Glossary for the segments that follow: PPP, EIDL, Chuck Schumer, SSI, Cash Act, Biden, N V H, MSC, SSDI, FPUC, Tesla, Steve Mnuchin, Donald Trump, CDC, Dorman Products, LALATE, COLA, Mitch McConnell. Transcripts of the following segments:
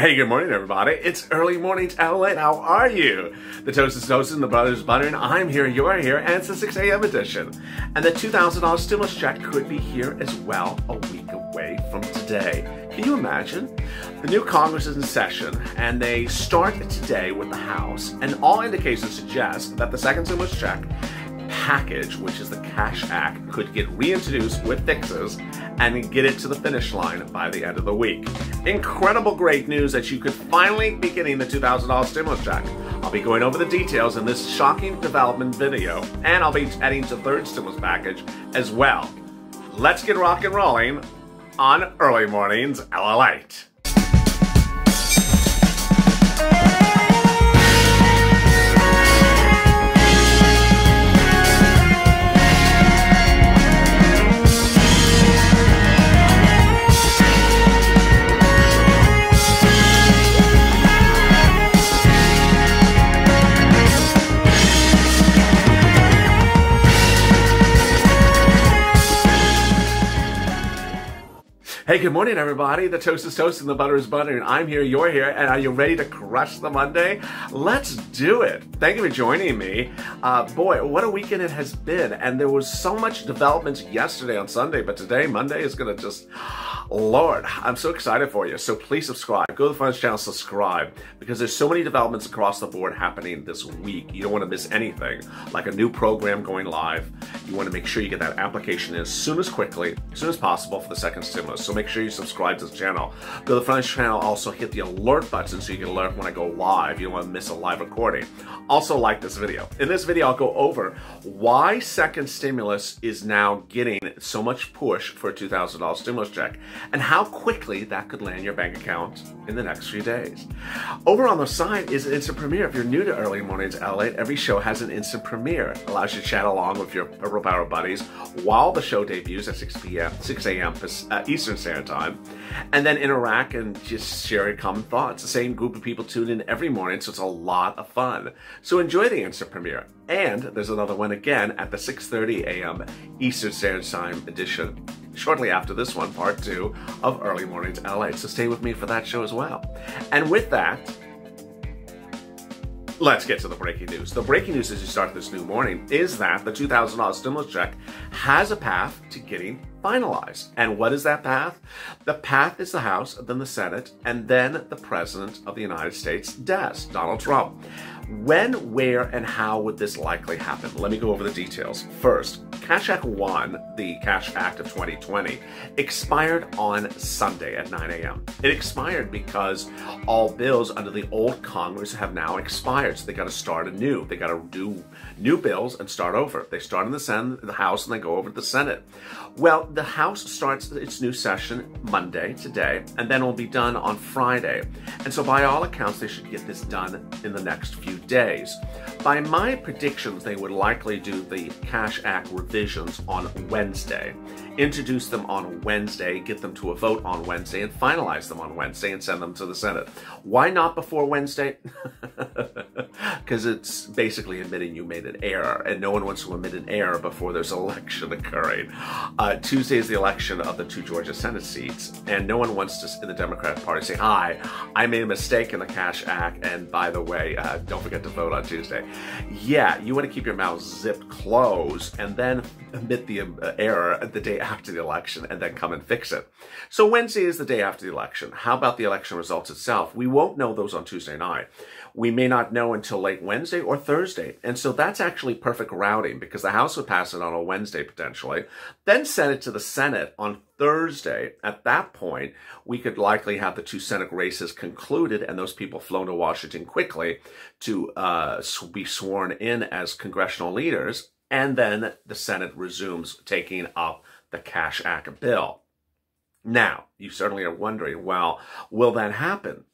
Hey, good morning, everybody. It's early morning's LALATE. How are you? The toast is toasted and the butter is buttering. I'm here, you're here, and it's the 6 a.m. edition. And the $2,000 stimulus check could be here as well a week away from today. Can you imagine? The new Congress is in session, and they start today with the House, and all indications suggest that the second stimulus check package, which is the Cash Act, could get reintroduced with fixes and get it to the finish line by the end of the week. Incredible great news that you could finally be getting the $2,000 stimulus check. I'll be going over the details in this shocking development video, and I'll be adding to the third stimulus package as well. Let's get rock and rolling on early morning's LALATE. Hey, good morning, everybody. The toast is toasting, the butter is buttering. I'm here, you're here, and are you ready to crush the Monday? Let's do it. Thank you for joining me. Boy, what a weekend it has been. And there was so much developments yesterday on Sunday, but today, Monday, is going to just... Lord, I'm so excited for you. So please subscribe. Go to the Funds channel, subscribe, because there's so many developments across the board happening this week. You don't want to miss anything, like a new program going live. You want to make sure you get that application in as soon as quickly, as soon as possible for the second stimulus. So make sure you subscribe to the channel. Go to the Funds channel, also hit the alert button so you can alert when I go live. You don't want to miss a live recording. Also like this video. In this video, I'll go over why second stimulus is now getting so much push for a $2,000 stimulus check, and how quickly that could land your bank account in the next few days. Over on the side is an instant premiere. If you're new to Early Mornings LALATE, every show has an instant premiere. It allows you to chat along with your Purple Power buddies while the show debuts at 6 a.m. Eastern Standard Time, and then interact and just share your common thoughts. The same group of people tune in every morning, so it's a lot of fun. So enjoy the instant premiere. And there's another one again at the 6:30 a.m. Eastern Standard Time edition, shortly after this one, part two of Early Mornings LALATE. So stay with me for that show as well. And with that, let's get to the breaking news. The breaking news as you start this new morning is that the $2,000 stimulus check has a path to getting finalized. And what is that path? The path is the House, then the Senate, and then the President of the United States desk, Donald Trump. When, where, and how would this likely happen? Let me go over the details. First, Cash Act 1, the Cash Act of 2020, expired on Sunday at 9 a.m. It expired because all bills under the old Congress have now expired, so they got to start anew. They got to do new bills and start over. They start in the Senate, the House, and they go over to the Senate. Well, the House starts its new session Monday, today, and then will be done on Friday. And so by all accounts, they should get this done in the next few days. By my predictions, they would likely do the Cash Act revisions on Wednesday, introduce them on Wednesday, get them to a vote on Wednesday, and finalize them on Wednesday and send them to the Senate. Why not before Wednesday? Because it's basically admitting you made an error, and no one wants to admit an error before there's an election occurring. Tuesday is the election of the two Georgia Senate seats, and no one wants to, in the Democratic Party, say, "Hi, I made a mistake in the Cash Act, and by the way, don't forget to vote on Tuesday." Yeah, you want to keep your mouth zipped closed and then admit the error the day after the election and then come and fix it. So Wednesday is the day after the election. How about the election results itself? We won't know those on Tuesday night. We may not know until late Wednesday or Thursday. And so that's actually perfect routing, because the House would pass it on a Wednesday potentially, then send it to the Senate on Thursday. At that point, we could likely have the two Senate races concluded and those people flown to Washington quickly to be sworn in as congressional leaders. And then the Senate resumes taking up the Cash Act bill. Now, you certainly are wondering, well, will that happen?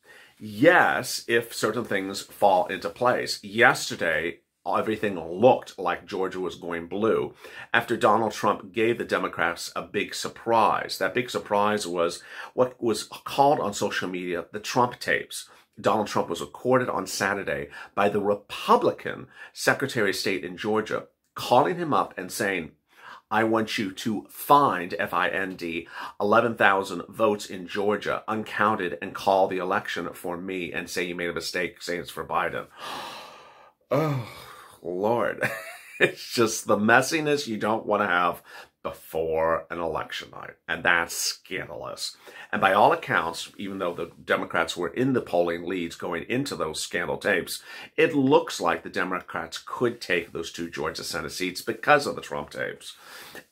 Yes, if certain things fall into place. Yesterday, everything looked like Georgia was going blue after Donald Trump gave the Democrats a big surprise. That big surprise was what was called on social media the Trump tapes. Donald Trump was recorded on Saturday by the Republican Secretary of State in Georgia, calling him up and saying, I want you to find, F-I-N-D, 11,000 votes in Georgia uncounted and call the election for me and say you made a mistake, saying it's for Biden. Oh, Lord. It's just the messiness you don't want to have before an election night. And that's scandalous. And by all accounts, even though the Democrats were in the polling leads going into those scandal tapes, it looks like the Democrats could take those two Georgia Senate seats because of the Trump tapes.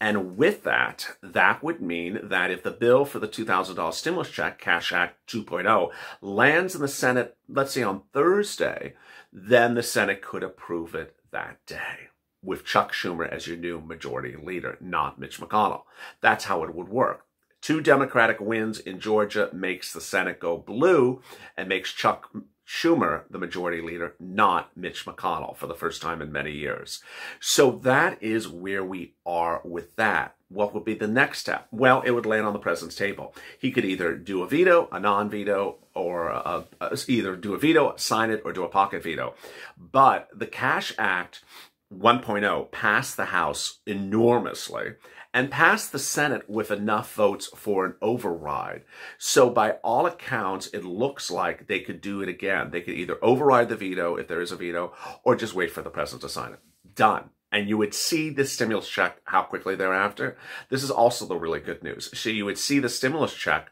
And with that, that would mean that if the bill for the $2,000 stimulus check, Cash Act 2.0, lands in the Senate, let's say on Thursday, then the Senate could approve it that day, with Chuck Schumer as your new majority leader, not Mitch McConnell. That's how it would work. Two Democratic wins in Georgia makes the Senate go blue and makes Chuck Schumer the majority leader, not Mitch McConnell, for the first time in many years. So that is where we are with that. What would be the next step? Well, it would land on the president's table. He could either do a veto, a non-veto, or either do a veto, sign it, or do a pocket veto. But the Cash Act 1.0 passed the House enormously and passed the Senate with enough votes for an override. So by all accounts, it looks like they could do it again. They could either override the veto, if there is a veto, or just wait for the president to sign it. Done. And you would see the stimulus check how quickly thereafter. This is also the really good news. So you would see the stimulus check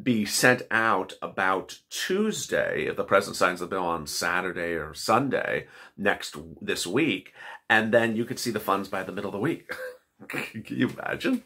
be sent out about Tuesday, if the president signs the bill on Saturday or Sunday this week, and then you could see the funds by the middle of the week. Can you imagine?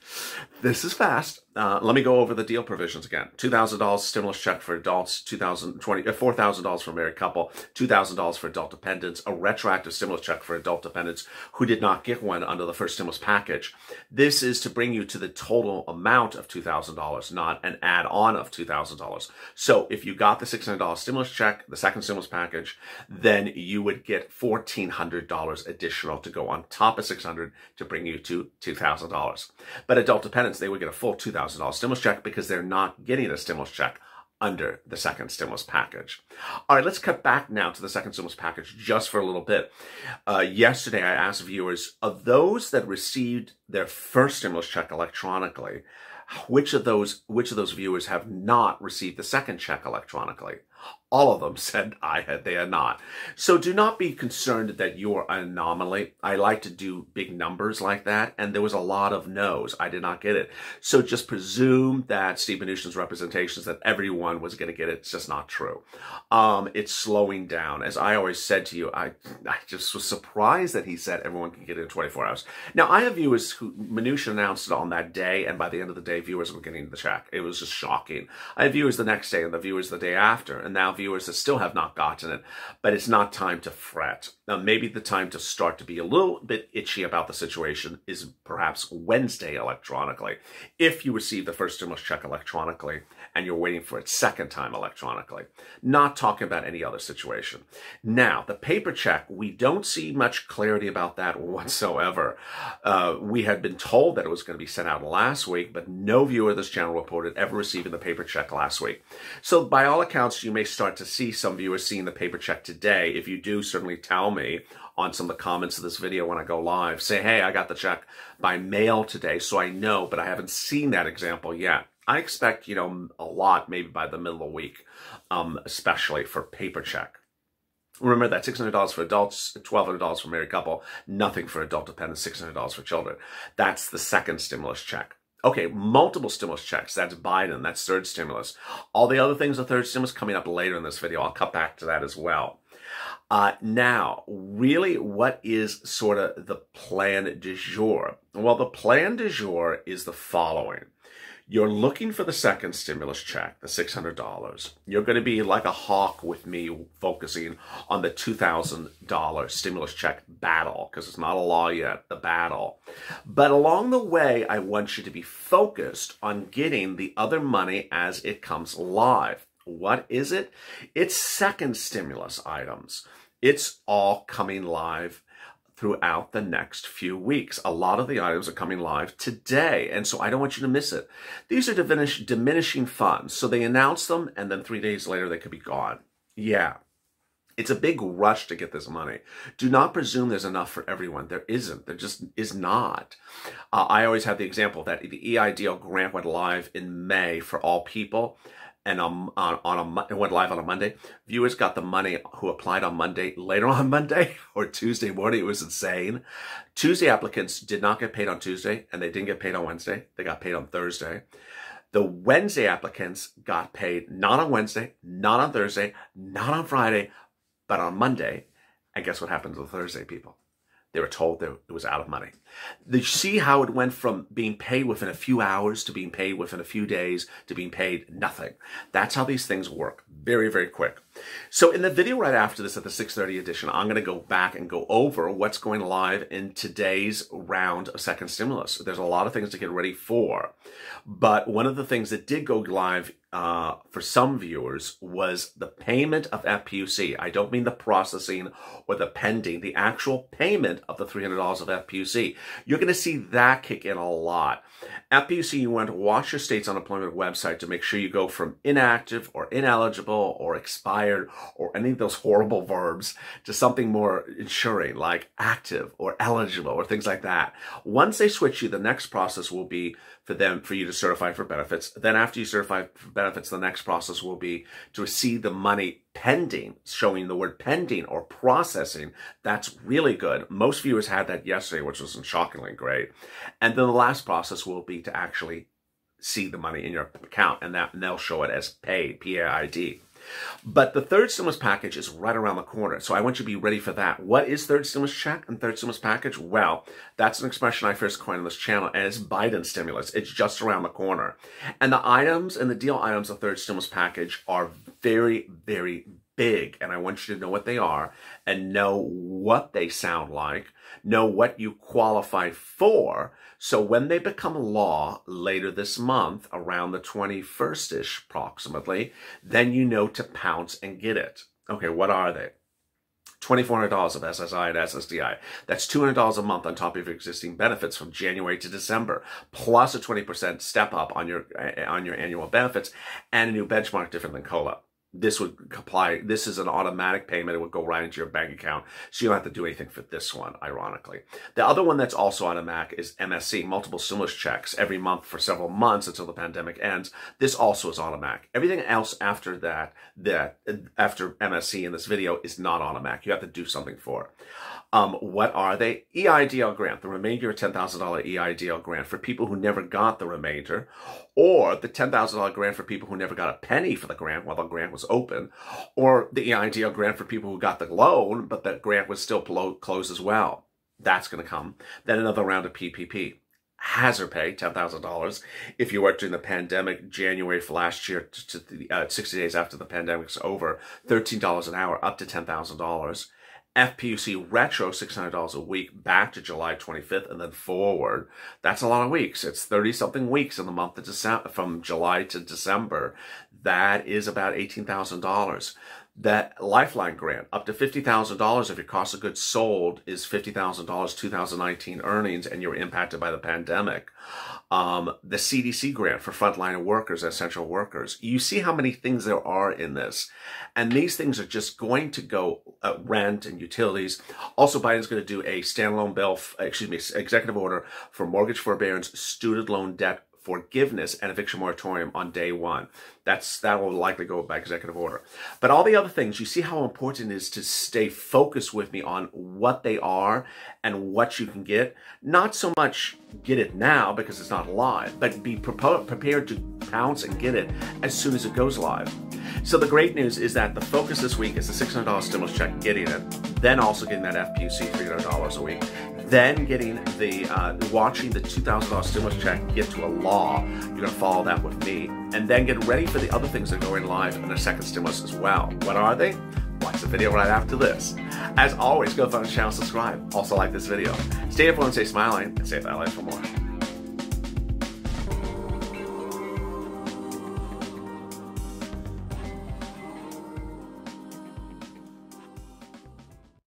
This is fast. Let me go over the deal provisions again. $2,000 stimulus check for adults, $4,000 for a married couple, $2,000 for adult dependents, a retroactive stimulus check for adult dependents who did not get one under the first stimulus package. This is to bring you to the total amount of $2,000, not an add-on of $2,000. So if you got the $600 stimulus check, the second stimulus package, then you would get $1,400 additional to go on top of $600 to bring you to $2,000. But adult dependents, they would get a full $2,000 stimulus check because they're not getting a stimulus check under the second stimulus package. All right, let's cut back now to the second stimulus package just for a little bit. Yesterday, I asked viewers, of those that received their first stimulus check electronically, which of those viewers have not received the second check electronically? All of them said they had not. So do not be concerned that you are an anomaly. I like to do big numbers like that, and there was a lot of no's. I did not get it. So just presume that Steve Mnuchin's representations that everyone was going to get it. It's just not true. It's slowing down. As I always said to you, I just was surprised that he said everyone can get it in 24 hours. Now, I have viewers who Mnuchin announced it on that day, and by the end of the day, viewers were getting the check. It was just shocking. I have viewers the next day and the viewers the day after, and now viewers that still have not gotten it, but it's not time to fret. Now, maybe the time to start to be a little bit itchy about the situation is perhaps Wednesday electronically. If you receive the first stimulus check electronically and you're waiting for it second time electronically, not talking about any other situation. Now, the paper check, we don't see much clarity about that whatsoever. We had been told that it was going to be sent out last week, but no viewer of this channel reported ever receiving the paper check last week. So by all accounts, you may start to see some viewers seeing the paper check today. If you do, certainly tell me on some of the comments of this video when I go live. Say, hey, I got the check by mail today, so I know, but I haven't seen that example yet. I expect, you know, a lot maybe by the middle of the week, especially for paper check. Remember that $600 for adults, $1,200 for married couple, nothing for adult dependents, $600 for children. That's the second stimulus check. Okay, multiple stimulus checks. That's Biden. That's third stimulus. All the other things, the third stimulus coming up later in this video. I'll cut back to that as well. Now, really, what is sort of the plan du jour? Well, the plan du jour is the following. You're looking for the second stimulus check, the $600. You're going to be like a hawk with me focusing on the $2,000 stimulus check battle, because it's not a law yet, the battle. But along the way, I want you to be focused on getting the other money as it comes live. What is it? It's second stimulus items. It's all coming live throughout the next few weeks. A lot of the items are coming live today, and so I don't want you to miss it. These are diminishing funds, so they announce them, and then 3 days later, they could be gone. Yeah, It's a big rush to get this money. Do not presume there's enough for everyone. There isn't. There just is not. I always have the example that the EIDL grant went live in May for all people, and it went live on a Monday. Viewers got the money who applied on Monday, later on Monday or Tuesday morning. It was insane. Tuesday applicants did not get paid on Tuesday, and they didn't get paid on Wednesday. They got paid on Thursday. The Wednesday applicants got paid not on Wednesday, not on Thursday, not on Friday, but on Monday. And guess what happened to the Thursday people? They were told that it was out of money. You see how it went from being paid within a few hours to being paid within a few days to being paid nothing. That's how these things work. Very, very quick. So in the video right after this at the 6:30 edition, I'm going to go back and go over what's going live in today's round of second stimulus. There's a lot of things to get ready for. But one of the things that did go live for some viewers was the payment of FPUC. I don't mean the processing or the pending, the actual payment of the $300 of FPUC. You're going to see that kick in a lot. FPUC, you want to watch your state's unemployment website to make sure you go from inactive or ineligible or expired or any of those horrible verbs to something more ensuring, like active or eligible or things like that. Once they switch you, the next process will be for you to certify for benefits. Then after you certify for benefits, the next process will be to receive the money pending, showing the word pending or processing. That's really good. Most viewers had that yesterday, which was shockingly great. And then the last process will be to actually see the money in your account, and they'll show it as paid, P-A-I-D. But the third stimulus package is right around the corner, so I want you to be ready for that. What is third stimulus check and third stimulus package? Well, that's an expression I first coined on this channel, and it's Biden stimulus. It's just around the corner. And the items and the deal items of third stimulus package are very, very big, and I want you to know what they are and know what they sound like, know what you qualify for, so when they become law later this month, around the 21st-ish approximately, then you know to pounce and get it. Okay, what are they? $2,400 of SSI and SSDI. That's $200 a month on top of your existing benefits from January to December, plus a 20% step up on your annual benefits and a new benchmark different than COLA. This would apply. This is an automatic payment. It would go right into your bank account. So you don't have to do anything for this one, ironically. The other one that's also automatic is MSC, multiple stimulus checks, every month for several months until the pandemic ends. This also is automatic. Everything else after that after MSC in this video is not automatic. You have to do something for it. What are they? EIDL grant, the remainder of $10,000 EIDL grant for people who never got the remainder, or the $10,000 grant for people who never got a penny for the grant while the grant was open, or the EIDL grant for people who got the loan, but that grant was still closed as well. That's going to come. Then another round of PPP. Hazard pay, $10,000. If you worked during the pandemic, January for last year to 60 days after the pandemic's over, $13 an hour, up to $10,000. FPUC retro, $600 a week, back to July 25th and then forward. That's a lot of weeks. It's 30-something weeks in the month of December, from July to December. That is about $18,000. That Lifeline grant, up to $50,000 if your cost of goods sold is $50,000 2019 earnings and you're impacted by the pandemic. The CDC grant for frontline workers, essential workers. You see how many things there are in this. And these things are just going to go rent and utilities. Also, Biden's going to do a standalone bill, executive order for mortgage forbearance, student loan debt forgiveness, and eviction moratorium on day one. That will likely go by executive order. But all the other things, you see how important it is to stay focused with me on what they are and what you can get. Not so much get it now because it's not live, but be prepared to pounce and get it as soon as it goes live. So the great news is that the focus this week is the $600 stimulus check, getting it, then also getting that FPUC $300 a week, then getting the watching the $2,000 stimulus check get to a law. You're gonna follow that with me, and then get ready for the other things that are going live in the second stimulus as well. What are they? Watch the video right after this. As always, go find the channel, subscribe. Also like this video. Stay informed, stay smiling, and stay with LALATE for more.